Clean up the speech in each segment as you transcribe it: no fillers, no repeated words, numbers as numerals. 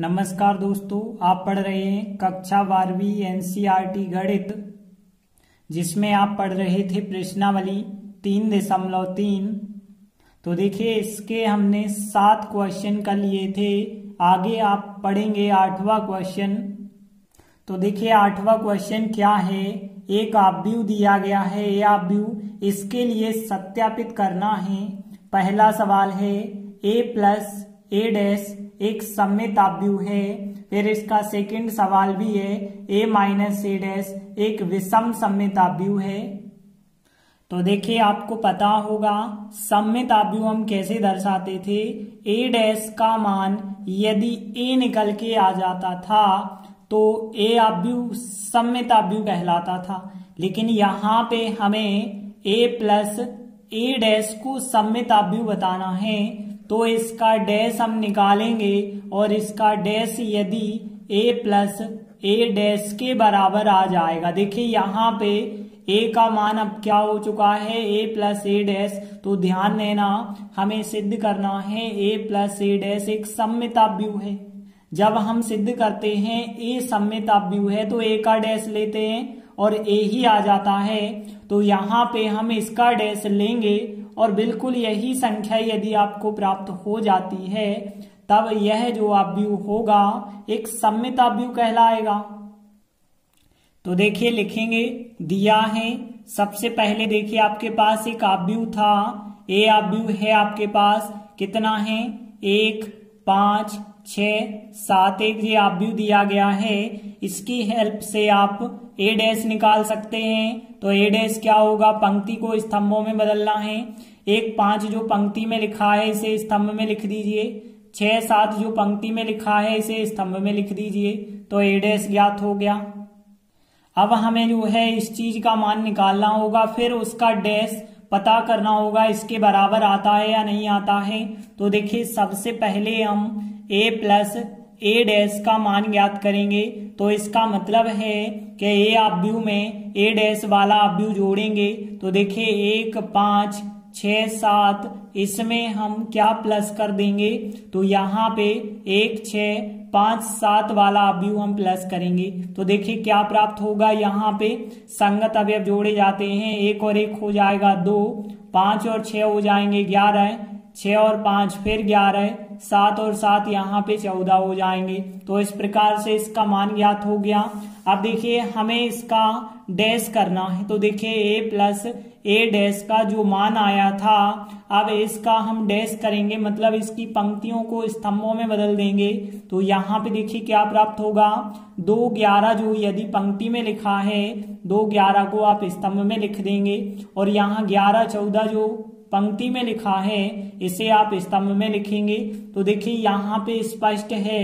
नमस्कार दोस्तों, आप पढ़ रहे हैं कक्षा 12वीं एनसीईआरटी गणित, जिसमें आप पढ़ रहे थे प्रश्नावली 3.3। तो देखिए, इसके हमने 7 क्वेश्चन कर लिए थे। आगे आप पढ़ेंगे 8वां क्वेश्चन। तो देखिए 8वां क्वेश्चन क्या है। एक ऑब्यू दिया गया है, ये ऑब्यू इसके लिए सत्यापित करना है। पहला सवाल है a+a' एक सममित ऑब्यू है। फिर इसका सेकंड सवाल भी है a-a' एक विषम सममित ऑब्यू है। तो देखिए, आपको पता होगा सममित ऑब्यू हम कैसे दर्शाते थे। a डैश का मान यदि a निकल के आ जाता था तो a ऑब्यू सममित ऑब्यू कहलाता था, लेकिन यहाँ पे हमें a+a' को सममित ऑब्यू बताना है। तो इसका डैश हम निकालेंगे और इसका डैश यदि a+a' के बराबर आ जाएगा। देखिए यहाँ पे a का मान अब क्या हो चुका है, a+a'। तो ध्यान देना, हमें सिद्ध करना है a+a' एक सममित ऑब्यू है। जब हम सिद्ध करते हैं a सममित ऑब्यू है तो a का डैश लेते हैं और a ही आ जाता है। तो यहाँ पे हम इसका डैश लेंगे और बिल्कुल यही संख्या यदि आपको प्राप्त हो जाती है तब यह जो ऑब्यू होगा एक सममित ऑब्यू कहलाएगा। तो देखिए लिखेंगे, दिया है। सबसे पहले देखिए, आपके पास एक ऑब्यू था, ए ऑब्यू है आपके पास। कितना है, 1 5 6 7 एक ये ऑब्यू दिया गया है। इसकी हेल्प से आप a डैश निकाल सकते हैं। तो a डैश क्या होगा, पंक्ति को स्तंभों में बदलना है। 1 5 जो पंक्ति में लिखा है इसे स्तंभ में लिख दीजिए, 6 7 जो पंक्ति में लिखा है इसे स्तंभ में लिख दीजिए। तो a डैश ज्ञात हो गया। अब हमें जो है इस चीज का मान निकालना होगा, फिर उसका डैश पता करना होगा इसके बराबर आता है या नहीं आता है। तो देखिए, सबसे पहले हम a+a' का मान ज्ञात करेंगे। तो इसका मतलब है कि a ऑब्यू में a' वाला ऑब्यू जोड़ेंगे। तो देखिए 1 5 6 7 इसमें हम क्या प्लस कर देंगे, तो यहाँ पे 1 6 5 7 वाला ऑब्यू हम प्लस करेंगे। तो देखिए क्या प्राप्त होगा, यहाँ पे संगत अवयव जोड़े जाते हैं, 1 और 1 हो जाएगा 2, 5 और 6 हो जाएंगे 11, 6 और 5 फिर 11, 7 और 7 यहाँ पे 14 हो जाएंगे। तो इस प्रकार से इसका मान ज्ञात हो गया। अब देखिए हमें इसका डैश करना है। तो देखिए a+a' का जो मान आया था अब इसका हम डैश करेंगे, मतलब इसकी पंक्तियों को स्तंभों में बदल देंगे। तो यहाँ पे देखिए क्या प्राप्त होगा, 2 11 जो यदि पंक्ति में लिखा है 2 11 को आप स्तंभ में लिख देंगे और यहाँ 11 14 जो पंक्ति में लिखा है इसे आप स्तंभ में लिखेंगे। तो देखिए यहाँ पे स्पष्ट है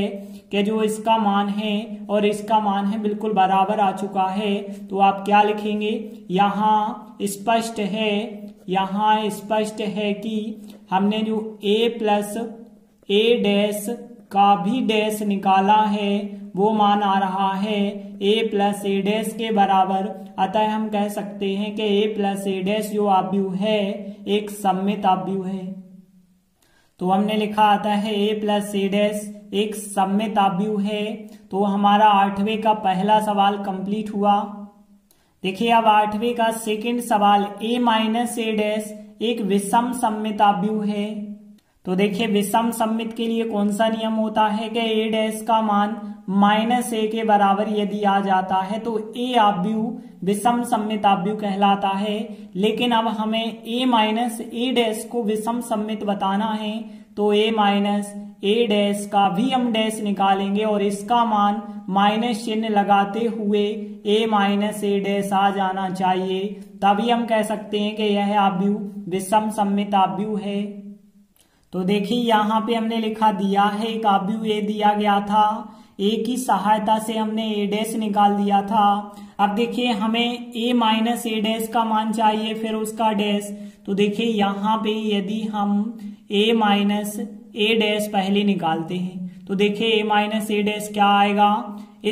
कि जो इसका मान है और इसका मान है बिल्कुल बराबर आ चुका है। तो आप क्या लिखेंगे, यहाँ स्पष्ट है, यहाँ स्पष्ट है कि हमने जो a+a' का भी डैश निकाला है वो मान आ रहा है a+a' के बराबर। अतः हम कह सकते हैं कि a+a' जो ऑब्यू है एक सममित ऑब्यू है। तो हमने लिखा आता है a+a' एक सममित ऑब्यू है। तो हमारा 8वें का पहला सवाल कंप्लीट हुआ। देखिए अब 8वें का सेकंड सवाल, a-a' एक विषम सममित ऑब्यू है। तो देखिए विषम सममित के लिए कौन सा नियम होता है कि a डैश का मान -a के बराबर यदि आ जाता है तो a ऑब्यू विषम सममित ऑब्यू कहलाता है। लेकिन अब हमें a-a' को विषम सममित बताना है। तो a-a' का भी हम डैश निकालेंगे और इसका मान माइनस चिन्ह लगाते हुए a-a' आ जाना चाहिए, तभी हम कह सकते हैं कि यह ऑब्यू विषम सममित ऑब्यू है। तो देखिए यहाँ पे हमने लिखा, दिया है एक ऑब्यू a दिया गया था, a की सहायता से हमने a डैश निकाल दिया था। अब देखिए हमें a-a' का मान चाहिए फिर उसका डैश। तो देखिए यहाँ पे यदि हम a-a' पहले निकालते हैं तो देखिए a-a' क्या आएगा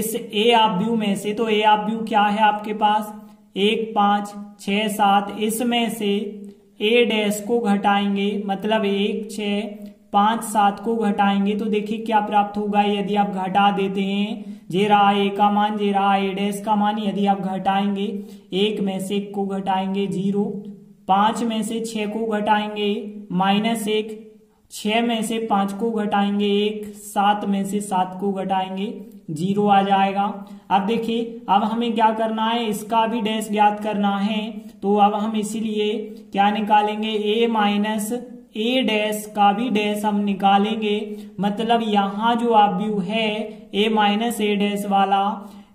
इस a ऑब्यू में से। तो a ऑब्यू क्या है आपके पास, 1 5 6 7 इसमें से a डैश को घटाएंगे, मतलब 1 6 पांच सात को घटाएंगे तो देखिए क्या प्राप्त होगा। यदि आप घटा देते हैं, जे रहा ए का मान, जे रहा ए डैश का मान, यदि आप घटाएंगे, एक में से एक को घटाएंगे जीरो, पांच में से छह को घटाएंगे माइनस एक, छह में से पांच को घटाएंगे एक, सात में से सात को घटाएंगे जीरो आ जाएगा। अब देखिए अब हमें क्या करना है, इसका भी डैश ज्ञात करना है, तो अब हम इसीलिए क्या निकालेंगे, ए माइनस ए डैश का भी डैश हम निकालेंगे। मतलब यहाँ जो आप व्यू है ए माइनस ए डैश वाला,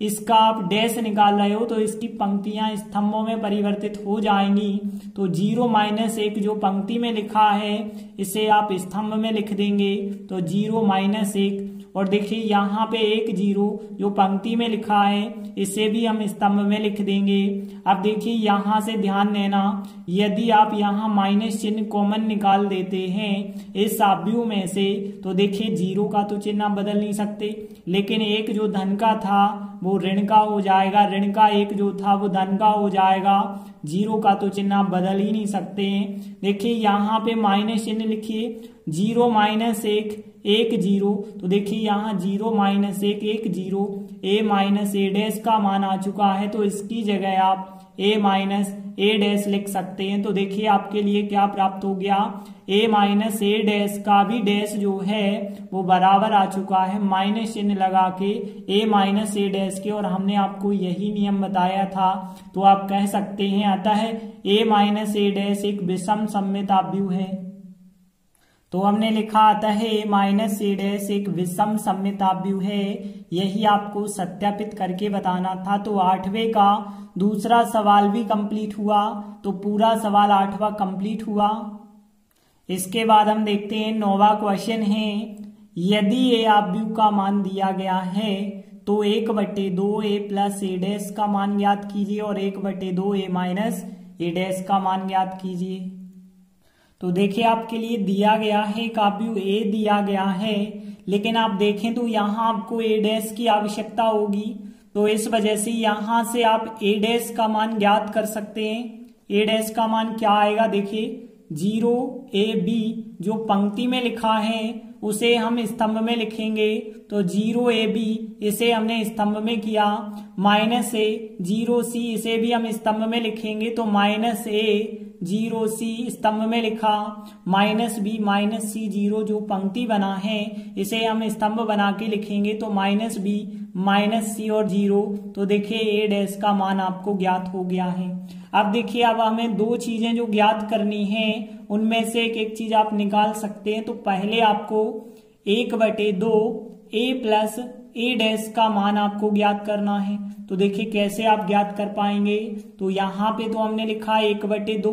इसका आप डैश निकाल रहे हो तो इसकी पंक्तियां स्तंभों में परिवर्तित हो जाएंगी। तो जीरो माइनस एक जो पंक्ति में लिखा है इसे आप स्तंभ में लिख देंगे, तो जीरो माइनस एक, और देखिए यहाँ पे एक जीरो जो पंक्ति में लिखा है इसे भी हम स्तंभ में लिख देंगे। अब देखिए यहाँ से ध्यान देना, यदि आप यहाँ माइनस चिन्ह कॉमन निकाल देते हैं इस आव्यूह में से, तो देखिए जीरो का तो चिन्ह आप बदल नहीं सकते, लेकिन एक जो धन का था वो ऋण का हो जाएगा, ऋण का एक जो था वो धन का हो जाएगा, जीरो का तो चिन्ह आप बदल ही नहीं सकते हैं। देखिए यहाँ पे माइनस चिन्ह लिखिए, जीरो माइनस एक एक जीरो, तो देखिए यहाँ जीरो माइनस एक zero, A minus A dash का मान आ चुका है तो इसकी जगह आप ए माइनस ए डैश लिख सकते हैं। तो देखिए आपके लिए क्या प्राप्त हो गया, ए माइनस ए डैश का भी डैश जो है वो बराबर आ चुका है माइनस चिन्ह लगा के ए माइनस ए डैश के, और हमने आपको यही नियम बताया था। तो आप कह सकते हैं अतः ए माइनस ए डैश एक विषम सममित आव्यूह है। तो हमने लिखा अतः ए माइनस ए डैश एक विषम सममित आव्यूह है, यही आपको सत्यापित करके बताना था। तो आठवें का दूसरा सवाल भी कंप्लीट हुआ, तो पूरा सवाल आठवां कंप्लीट हुआ। इसके बाद हम देखते हैं नौवां क्वेश्चन है, यदि ए आव्यूह का मान दिया गया है तो 1/2 ए प्लस ए डैश का मान ज्ञात कीजिए और 1/2 ए माइनस ए डैश का मान ज्ञात कीजिए। तो देखिए आपके लिए दिया गया है एक आव्यूह ए दिया गया है, लेकिन आप देखें तो यहाँ आपको ए डैश की आवश्यकता होगी, तो इस वजह से यहाँ से आप ए डैश का मान ज्ञात कर सकते हैं। ए डैश का मान क्या आएगा, देखिए जीरो ए बी जो पंक्ति में लिखा है उसे हम स्तंभ में लिखेंगे, तो जीरो ए बी इसे हमने स्तंभ में किया, माइनस ए जीरो सी इसे भी हम स्तंभ में लिखेंगे, तो माइनस ए जीरो सी स्तंभ में लिखा, minus B minus C zero जो पंक्ति बना है इसे हम स्तंभ बना के लिखेंगे, तो माइनस बी माइनस सी और जीरो। तो देखिए ए डैश का मान आपको ज्ञात हो गया है। अब देखिए अब हमें दो चीजें जो ज्ञात करनी हैं उनमें से एक एक चीज आप निकाल सकते हैं। तो पहले आपको 1/2 ए प्लस ए डैश का मान आपको ज्ञात करना है, तो देखिए कैसे आप ज्ञात कर पाएंगे। तो यहाँ पे तो हमने लिखा 1/2,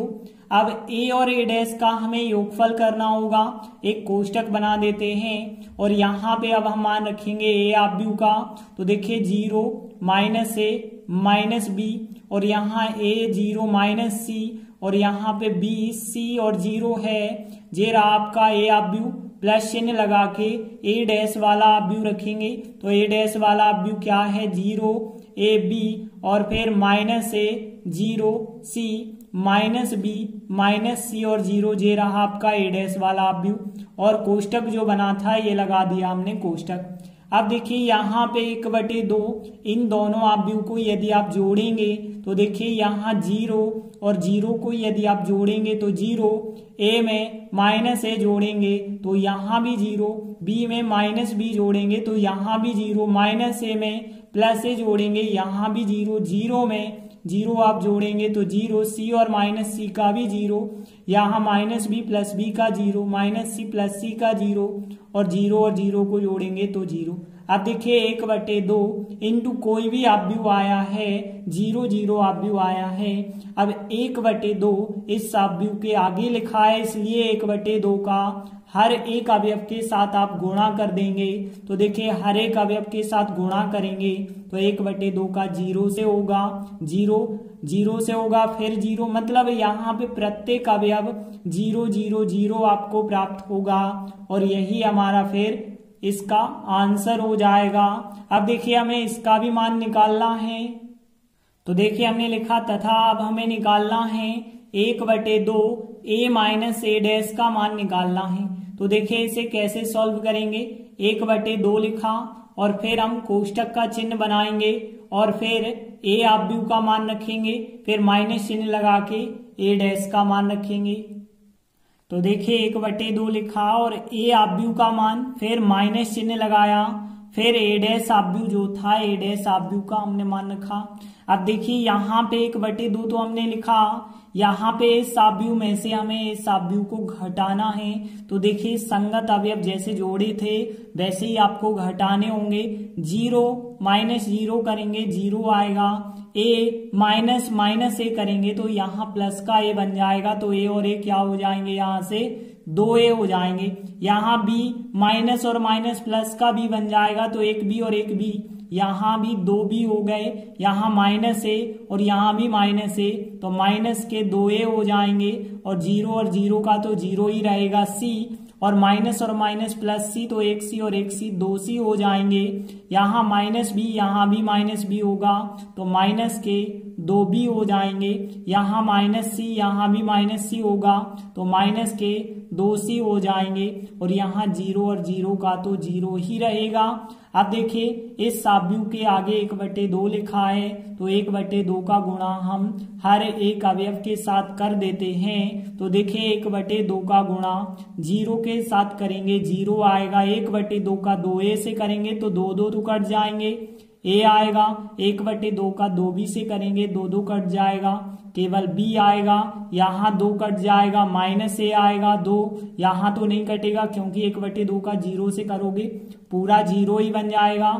अब ए और ए डैश का हमें योगफल करना होगा, एक कोष्टक बना देते हैं और यहाँ पे अब हम मान रखेंगे ए आव्यूह का, तो देखिए zero minus A minus B, और यहाँ ए जीरो माइनस सी, और यहाँ पे बी सी और जीरो है, जे रहा आपका ए आव्यूह प्लस चिन्ह लगा के ए डैश वाला आव्यूह रखेंगे, तो ए डैश वाला आव्यूह क्या है, जीरो ए बी और फिर minus A zero C minus B minus C और जीरो, जे रहा आपका ए डैश वाला आव्यूह, और कोष्टक जो बना था ये लगा दिया हमने कोष्टक। अब देखिए यहाँ पे 1/2 इन दोनों आव्यूह को यदि आप जोड़ेंगे तो देखिए यहाँ जीरो और जीरो को यदि आप जोड़ेंगे तो जीरो ए में माइनस ए जोड़ेंगे तो यहाँ भी जीरो, बी में माइनस बी जोड़ेंगे तो यहाँ भी जीरो, माइनस ए में प्लस ए जोड़ेंगे यहाँ भी जीरो, जीरो में जीरो आप जोड़ेंगे तो जीरो, सी और माइनस सी का भी जीरो, यहाँ माइनस बी प्लस बी का zero, minus C plus C का जीरो, और जीरो और जीरो को जोड़ेंगे तो जीरो। अब देखिए 1/2 इंटू कोई भी आव्यूह आया है, जीरो जीरो आव्यूह आया है, अब 1/2 इस आव्यूह के आगे लिखा है इसलिए 1/2 का हर एक अवयव के साथ आप गुणा कर देंगे। तो देखिए हर एक अवयव के साथ गुणा करेंगे तो 1/2 का जीरो से होगा, जीरो जीरो से होगा फिर जीरो, मतलब यहाँ पे प्रत्येक अवयव जीरो जीरो जीरो आपको प्राप्त होगा और यही हमारा फिर इसका आंसर हो जाएगा। अब देखिए हमें इसका भी मान निकालना है, तो देखिए हमने लिखा तथा अब हमें निकालना है 1/2 ए माइनस ए डैश का मान निकालना है। तो देखें इसे कैसे सॉल्व करेंगे। 1/2 लिखा और फिर हम कोष्टक का चिन्ह बनाएंगे और फिर ए आप यू का मान रखेंगे, फिर माइनस चिन्ह लगा के ए डैश का मान रखेंगे। तो देखिए 1/2 लिखा और ए आप यू का मान, फिर माइनस चिन्ह लगाया, फिर ए डैश आप यू जो था ए डैश आप यू का हमने मान रखा। अब देखिए यहाँ पे 1/2 तो हमने लिखा, यहाँ पे इस आप यू में से हमें इस आप यू को घटाना है। तो देखिए संगत अवयव जैसे जोड़े थे वैसे ही आपको घटाने होंगे। 0 - 0 करेंगे 0 आएगा, ए -- ए करेंगे तो यहाँ प्लस का ए बन जाएगा, तो ए और ए क्या हो जाएंगे, यहाँ से 2a हो जाएंगे। यहाँ b माइनस और माइनस प्लस का b बन जाएगा, तो 1b और 1b, यहाँ भी 2b हो गए, यहाँ -a और यहाँ भी -a, तो माइनस के 2a हो जाएंगे। और 0 का तो 0 ही रहेगा। c और माइनस प्लस c, तो 1c और 1c 2c हो जाएंगे। यहाँ -b, यहाँ भी -b होगा, तो माइनस के 2b हो जाएंगे। यहाँ -c, यहाँ भी -c होगा, तो माइनस के 2c हो जाएंगे। और यहाँ 0 और 0 का तो 0 ही रहेगा। अब देखिए इस साब्यू के आगे 1/2 लिखा है, तो 1/2 का गुणा हम हर एक अवयव के साथ कर देते हैं। तो देखिए 1/2 का गुणा 0 के साथ करेंगे 0 आएगा, 1/2 का 2a से करेंगे तो 2 2 कट जाएंगे, ए आएगा। 1/2 का 2b से करेंगे 2 2 कट जाएगा, केवल b आएगा। यहाँ 2 कट जाएगा, -a आएगा 2, यहाँ तो नहीं कटेगा क्योंकि 1/2 का 0 से करोगे पूरा 0 ही बन जाएगा।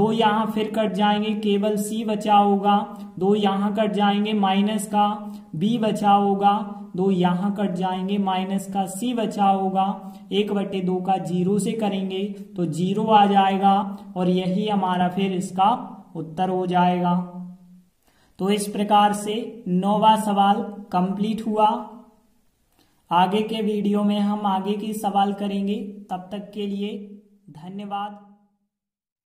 2 यहाँ फिर कट जाएंगे, केवल c बचा होगा। 2 यहाँ कट जाएंगे, माइनस का b बचा होगा। 2 यहाँ कट जाएंगे, माइनस का c बचा होगा। 1/2 का 0 से करेंगे तो 0 आ जाएगा और यही हमारा फिर इसका उत्तर हो जाएगा। तो इस प्रकार से 9वां सवाल कंप्लीट हुआ। आगे के वीडियो में हम आगे के सवाल करेंगे। तब तक के लिए धन्यवाद।